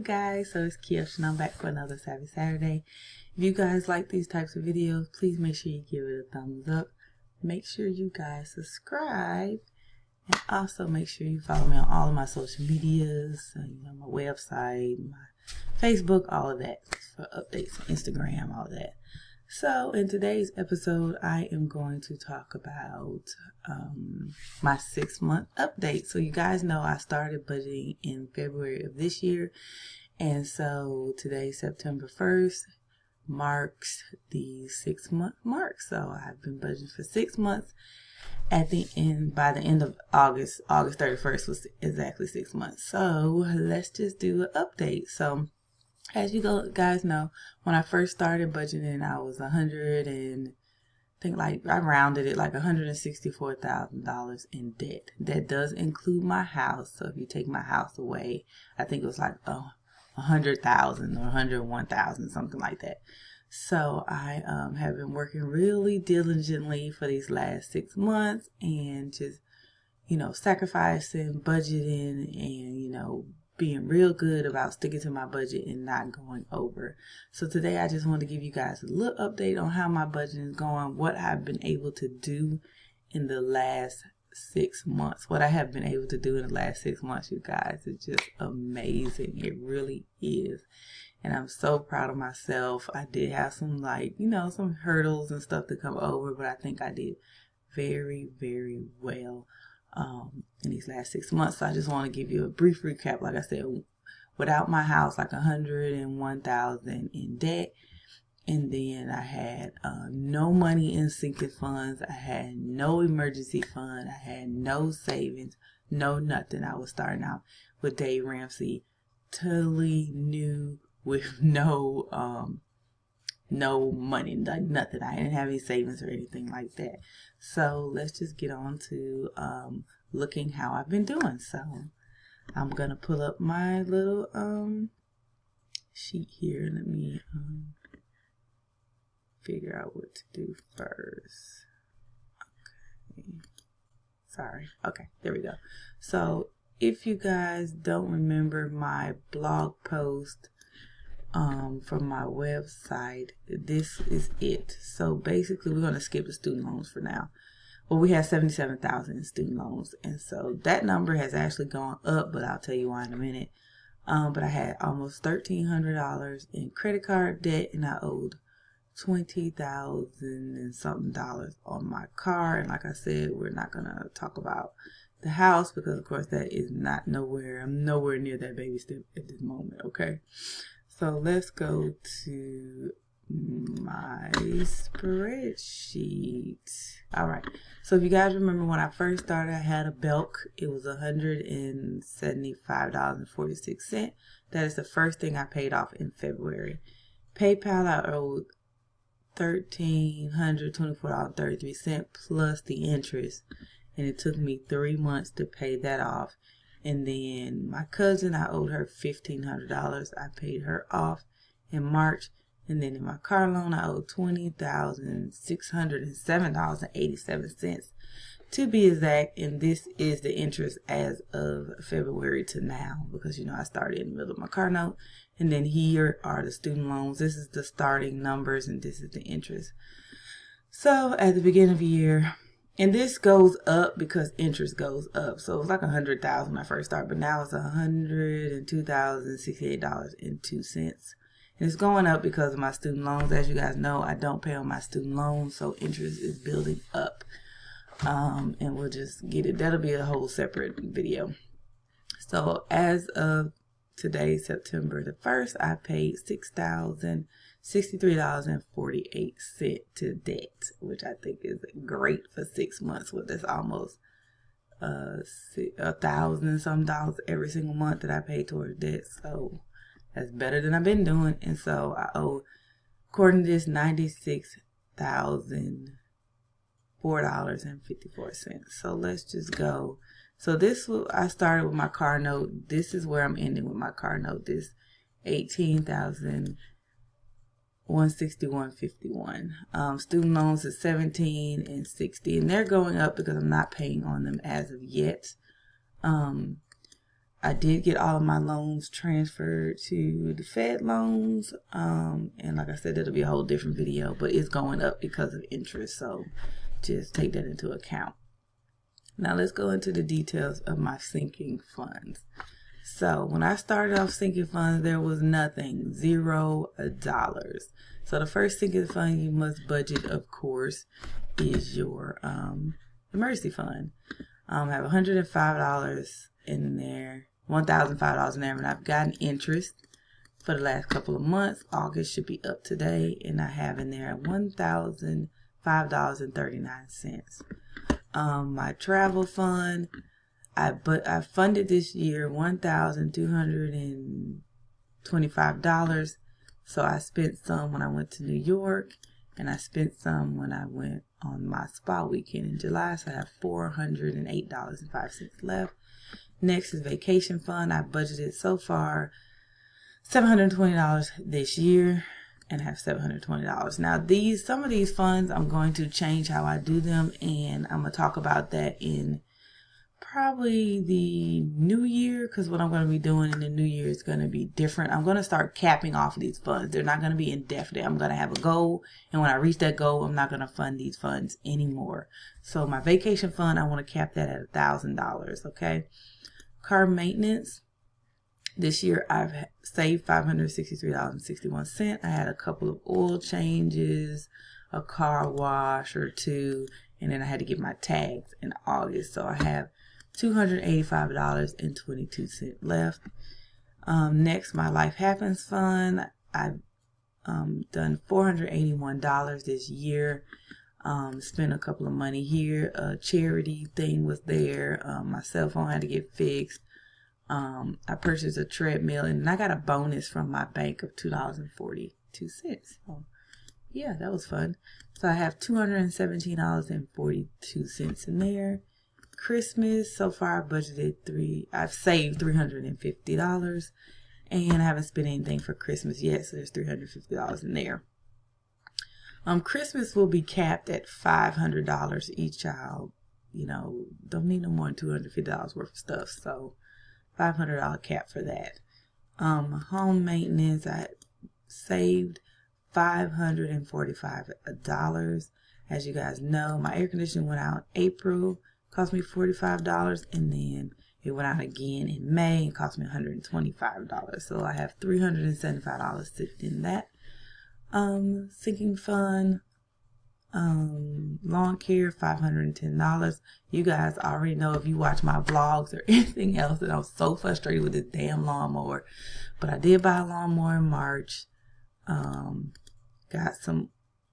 you guys, so it's Kiyosh and I'm back for another Savvy Saturday. If you guys like these types of videos, please make sure you give it a thumbs up. Make sure you guys subscribe, and also make sure you follow me on all of my social medias, so, you know, my website, my Facebook, all of that, for updates on Instagram, all of that. So in today's episode, I am going to talk about my 6-month update. So you guys know I started budgeting in February of this year. And so today, September 1st, marks the 6-month mark. So I've been budgeting for 6 months. At the end, by the end of August, August 31st was exactly 6 months. So let's just do an update. So as you guys know, when I first started budgeting, I was I rounded it like $164,000 in debt. That does include my house. So if you take my house away, I think it was like $100,000 or $101,000, something like that. So I have been working really diligently for these last 6 months and just, you know, sacrificing, budgeting, and, you know, being real good about sticking to my budget and not going over. So today I just wanted to give you guys a little update on how my budget is going, what I've been able to do in the last 6 months. What I have been able to do in the last 6 months, you guys, is just amazing. It really is. And I'm so proud of myself. I did have some, like, you know, some hurdles and stuff to come over, but I think I did very, very well in these last 6 months. So I just want to give you a brief recap. Like I said, without my house, like $101,000 in debt, and then I had no money in sinking funds. I had no emergency fund. I had no savings, no nothing. I was starting out with Dave Ramsey, totally new, with no money, like nothing. I didn't have any savings or anything like that. So let's just get on to looking how I've been doing. So I'm gonna pull up my little sheet here. Let me figure out what to do first. Okay. Sorry. Okay, there we go. So if you guys don't remember my blog post from my website, this is it. So basically we're going to skip the student loans for now. Well, we had $77,000 in student loans, and so that number has actually gone up, but I'll tell you why in a minute. But I had almost $1,300 in credit card debt, and I owed $20,000 and something on my car. And like I said, we're not gonna talk about the house because, of course, that is not nowhere. I'm nowhere near that baby step at this moment. Okay, so let's go to my spreadsheet. All right. So if you guys remember when I first started, I had a Belk. It was $175.46. That is the first thing I paid off in February. PayPal, I owed $1,324.33 plus the interest, and it took me 3 months to pay that off. And then my cousin, I owed her $1,500. I paid her off in March. And then in my car loan, I owed $20,607.87 to be exact. And this is the interest as of February to now, because, you know, I started in the middle of my car note. And then here are the student loans. This is the starting numbers, and this is the interest. So at the beginning of the year, and this goes up because interest goes up. So it was like $100,000 when I first started, but now it's $102,068.02. And it's going up because of my student loans. As you guys know, I don't pay on my student loans, so interest is building up. And we'll just get it. That'll be a whole separate video. So as of today, September the 1st, I paid $6,063.48 to debt, which I think is great for 6 months. Well, that's almost $1,000 and some every single month that I pay towards debt. So that's better than I've been doing. And so I owe, according to this, $96,004.54. So let's just go. So this will, I started with my car note. This is where I'm ending with my car note. This $18,161.51. Student loans is $17,060, and they're going up because I'm not paying on them as of yet. I did get all of my loans transferred to the Fed loans. And like I said, that'll be a whole different video, but it's going up because of interest. So just take that into account. Now let's go into the details of my sinking funds. So when I started off sinking funds, there was nothing, $0. So the first sinking fund you must budget, of course, is your emergency fund. I have $105 in there, $1,005 in there, and I've gotten interest for the last couple of months. August should be up today, and I have in there $1,005.39. My travel fund, I funded this year $1,225. So I spent some when I went to New York, and I spent some when I went on my spa weekend in July. So I have $408.05 left. Next is vacation fund. I budgeted so far $720 this year and have $720. Now some of these funds, I'm going to change how I do them, and I'm going to talk about that in probably the new year, because what I'm going to be doing in the new year is going to be different. I'm going to start capping off these funds. They're not going to be indefinite. I'm going to have a goal, and when I reach that goal, I'm not going to fund these funds anymore. So my vacation fund, I want to cap that at $1,000, okay? Car maintenance. This year I've saved $563.61. I had a couple of oil changes, a car wash or two, and then I had to get my tags in August. So I have $285.22 left. Next, my Life Happens fund. I've done $481 this year. Spent a couple of money here. A charity thing was there. My cell phone had to get fixed. I purchased a treadmill, and I got a bonus from my bank of $2.42. So yeah, that was fun. So I have $217.42 in there. Christmas, so far I budgeted I've saved $350, and I haven't spent anything for Christmas yet, so there's $350 in there. Christmas will be capped at $500 each child. You know, don't need no more than $250 worth of stuff, so $500 cap for that. Home maintenance, I saved $545. As you guys know, my air conditioning went out in April, cost me $45, and then it went out again in May and cost me $125. So I have $375 sitting in that sinking fund. Lawn care, $510. You guys already know, if you watch my vlogs or anything else, that I'm so frustrated with this damn lawnmower. But I did buy a lawnmower in March. Got some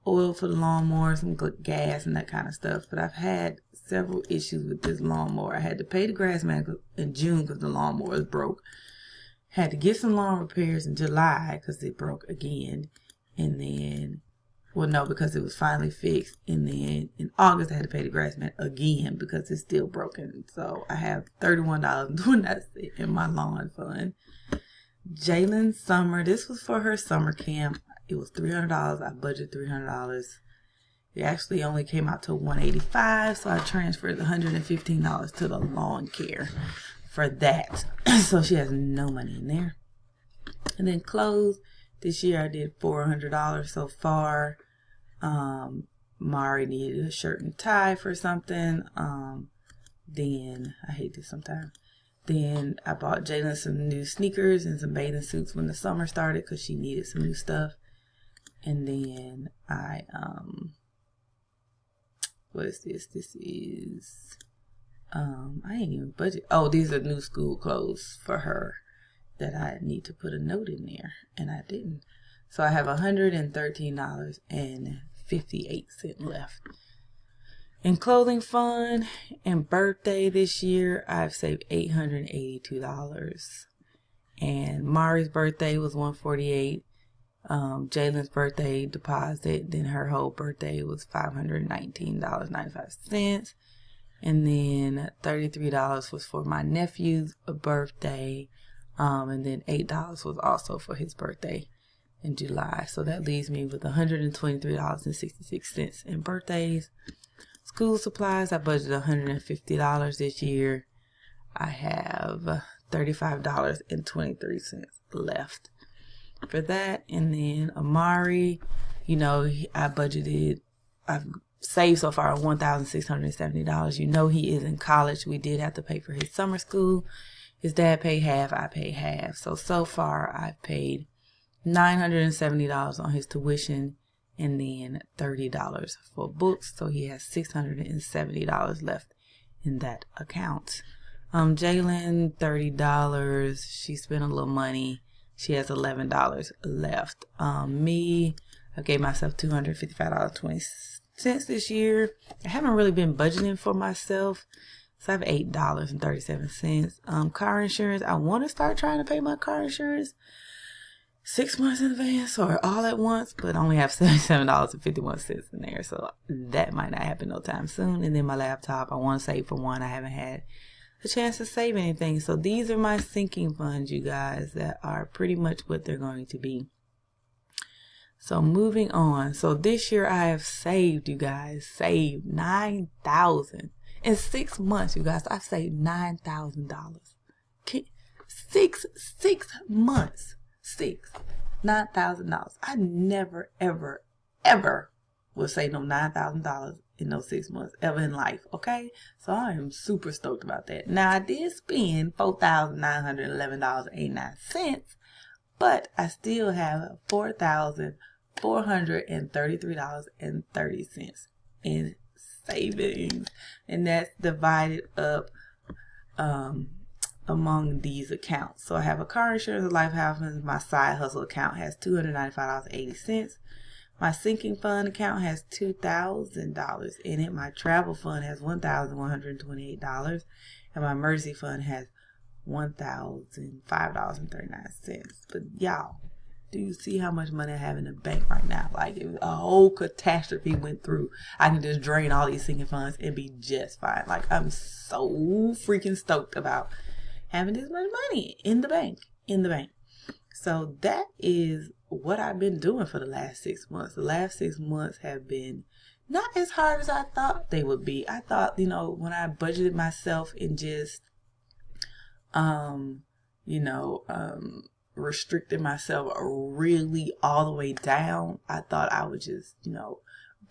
oil for the lawnmower, some gas and that kind of stuff. But I've had several issues with this lawnmower. I had to pay the grass man in June because the lawnmower was broke. Had to get some lawn repairs in July because it broke again. And then, well, no, because it was finally fixed. And then in August, I had to pay the grass man again because it's still broken. So I have $31.29 in my lawn fund. Jalen Summer, this was for her summer camp. It was $300. I budgeted $300. It actually only came out to $185, so I transferred $115 to the lawn care for that. So she has no money in there. And then clothes. This year I did $400 so far. Mari needed a shirt and tie for something. Then I hate this sometimes. Then I bought Jalen some new sneakers and some bathing suits when the summer started because she needed some new stuff. And then I what is this? This is I ain't even budget. Oh, these are new school clothes for her that I need to put a note in there, and I didn't. So I have $113.58 left. In clothing fund and birthday this year, I've saved $882. And Mari's birthday was $148. Jalen's birthday deposit, then her whole birthday was $519.95. And then $33 was for my nephew's birthday. And then $8 was also for his birthday in July. So that leaves me with $123.66 in birthdays. School supplies, I budgeted $150 this year. I have $35.23 left for that. And then Amari, you know, I budgeted, I've saved so far $1,670. You know, he is in college. We did have to pay for his summer school. His dad paid half, I paid half. So far I've paid $970 on his tuition and then $30 for books. So he has $670 left in that account. Jalen, $30. She spent a little money. She has $11 left. Me, I gave myself $255.20 this year. I haven't really been budgeting for myself, so I have $8.37. Car insurance, I want to start trying to pay my car insurance 6 months in advance or all at once, but I only have $77.51 in there, so that might not happen no time soon. And then my laptop, I want to save for one. I haven't had a chance to save anything. So these are my sinking funds, you guys. That are pretty much what they're going to be. So moving on. So this year I have saved, you guys, saved $9,000 in 6 months. You guys, I've saved $9,000. Okay, $9,000. I never, ever, ever will save no $9,000 in those 6 months ever in life. Okay, so I am super stoked about that. Now I did spend $4,911.89, but I still have $4,433.30 in savings, and that's divided up among these accounts. So I have a car insurance, a life happens, my side hustle account has $295.80. My sinking fund account has $2,000 in it. My travel fund has $1,128, and my emergency fund has $1,005.39. But y'all, do you see how much money I have in the bank right now? Like, if a whole catastrophe went through, I can just drain all these sinking funds and be just fine. Like, I'm so freaking stoked about having this much money in the bank. So that is what I've been doing for the last 6 months. The last 6 months have been not as hard as I thought they would be. I thought, you know, when I budgeted myself and just, you know, restricted myself really all the way down, I thought I would just, you know,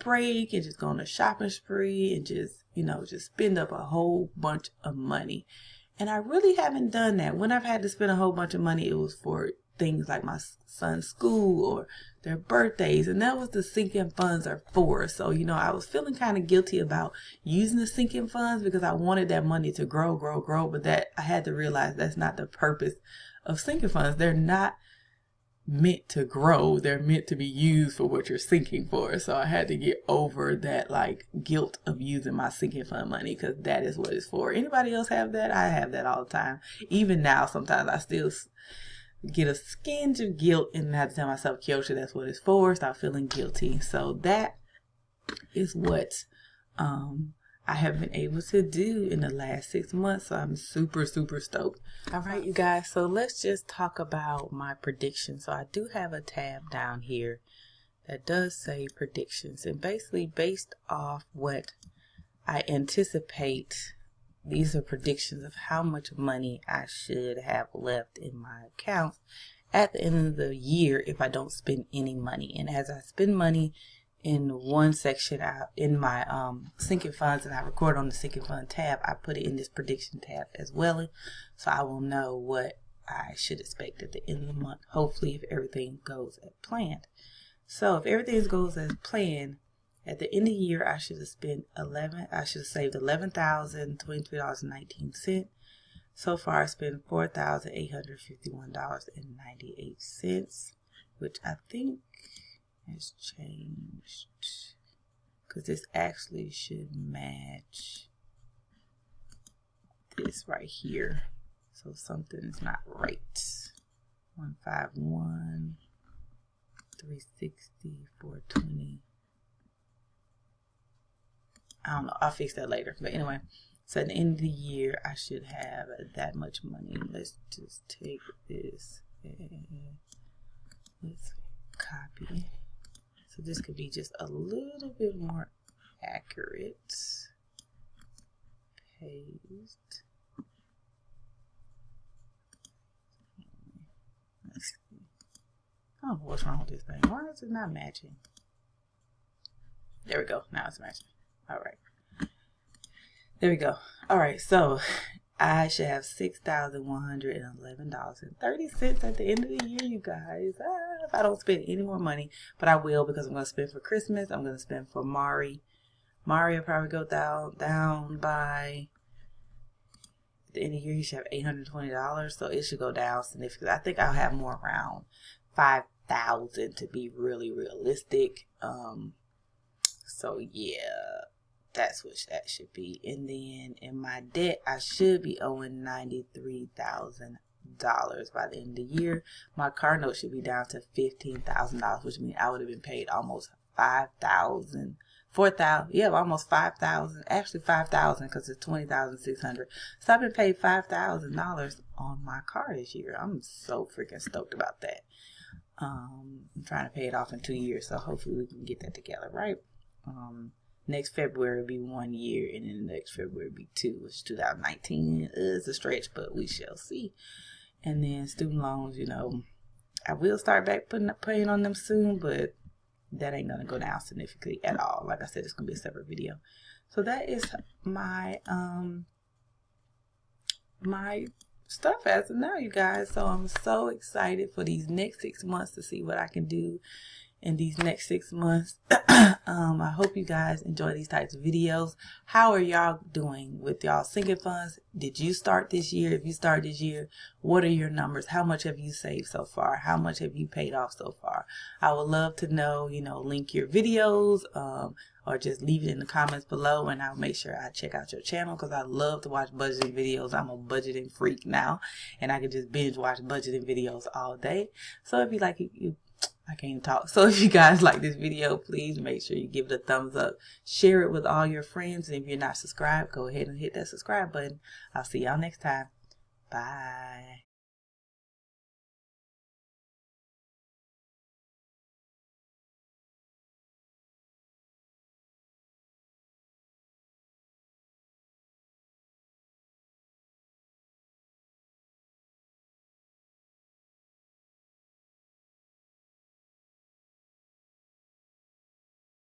break and just go on a shopping spree and just, you know, just spend up a whole bunch of money. And I really haven't done that. When I've had to spend a whole bunch of money, it was for things like my son's school or their birthdays, and that was the sinking funds are for. So, you know, I was feeling kind of guilty about using the sinking funds because I wanted that money to grow, but that I had to realize that's not the purpose of sinking funds. They're not meant to grow. They're meant to be used for what you're sinking for. So I had to get over that, like, guilt of using my sinking fund money, because that is what it's for. Anybody else have that? I have that all the time. Even now, sometimes I still get a skinge of guilt and have to tell myself, Kyosha, that's what it's for. Stop feeling guilty. So that is what I have been able to do in the last 6 months. So I'm super, super stoked. All right, you guys. So let's just talk about my predictions. So I do have a tab down here that does say predictions. And basically, based off what I anticipate, these are predictions of how much money I should have left in my accounts at the end of the year if I don't spend any money. And as I spend money in one section in my sinking funds, and I record on the sinking fund tab, I put it in this prediction tab as well. So I will know what I should expect at the end of the month, hopefully, if everything goes as planned. So if everything goes as planned, at the end of the year, I should have spent I should have saved $11,023.19. So far, I spent $4,851.98, which I think has changed because this actually should match this right here. So something's not right. 151, 360, 420. I don't know. I'll fix that later. But anyway, so at the end of the year, I should have that much money. Let's just take this and let's copy. So this could be just a little bit more accurate. Paste. know what's wrong with this thing. Why is it not matching? There we go. Now it's matching. All right. There we go. All right. So I should have $6,111.30 at the end of the year, you guys. If I don't spend any more money, but I will, because I'm going to spend for Christmas. I'm going to spend for Mari. Mari will probably go down by the end of the year. You should have $820, so it should go down significantly. I think I'll have more around $5,000 to be really realistic. So yeah, that's what that should be. And then in my debt, I should be owing $93,000 by the end of the year. My car note should be down to $15,000, which means I would have been paid almost $5,000. 4,000, yeah, almost 5,000. Actually, 5,000 because it's 20,600. So I've been paid $5,000 on my car this year. I'm so freaking stoked about that. I'm trying to pay it off in 2 years, so hopefully we can get that together, right? Next February will be 1 year, and then the next February will be 2, which is 2019. It's a stretch, but we shall see. And then student loans, you know, I will start back paying on them soon, but that ain't gonna go down significantly at all. Like I said, it's gonna be a separate video. So that is my my stuff as of now, you guys. So I'm so excited for these next 6 months to see what I can do in these next 6 months. I hope you guys enjoy these types of videos. How are y'all doing with y'all sinking funds? Did you start this year? If you start this year, what are your numbers? How much have you saved so far? How much have you paid off so far? I would love to know, you know, link your videos, or just leave it in the comments below, and I'll make sure I check out your channel, because I love to watch budgeting videos. I'm a budgeting freak now, and I can just binge watch budgeting videos all day. So if you like it, I can't talk. So if you guys like this video, please make sure you give it a thumbs up, share it with all your friends, and if you're not subscribed, go ahead and hit that subscribe button. I'll see y'all next time. Bye.